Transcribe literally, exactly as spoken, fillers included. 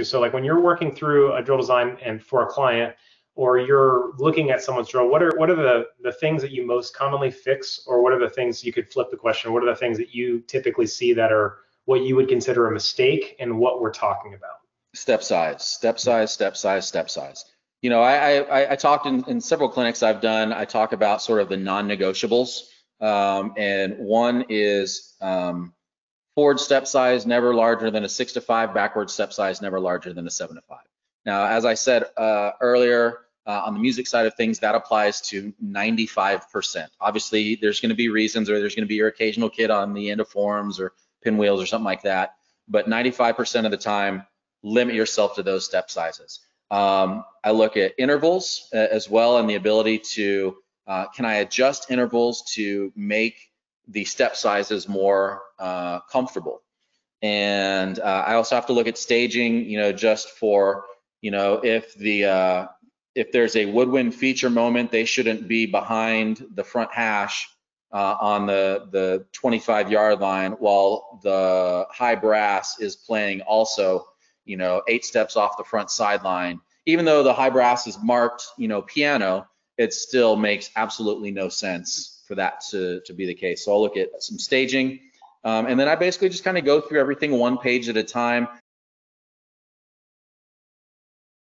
too. So like when you're working through a drill design and for a client, or you're looking at someone's drill, what are what are the, the things that you most commonly fix, or what are the things you could flip the question, what are the things that you typically see that are what you would consider a mistake and what we're talking about? Step size, step size, step size, step size. You know, I, I, I talked in, in several clinics I've done, I talk about sort of the non-negotiables. Um, and one is um, forward step size, never larger than a six to five, backward step size, never larger than a seven to five. Now, as I said uh, earlier, uh, on the music side of things, that applies to ninety-five percent. Obviously, there's gonna be reasons, or there's gonna be your occasional kid on the end of forms or pinwheels or something like that. But ninety-five percent of the time, limit yourself to those step sizes. Um, I look at intervals uh, as well, and the ability to, uh, can I adjust intervals to make the step sizes more uh, comfortable? And uh, I also have to look at staging, you know, just for, you know, if the, uh, if there's a woodwind feature moment, they shouldn't be behind the front hash uh, on the, the twenty-five yard line while the high brass is playing also, you know, eight steps off the front sideline. Even though the high brass is marked, you know, piano, it still makes absolutely no sense for that to, to be the case. So I'll look at some staging. Um, and then I basically just kind of go through everything one page at a time.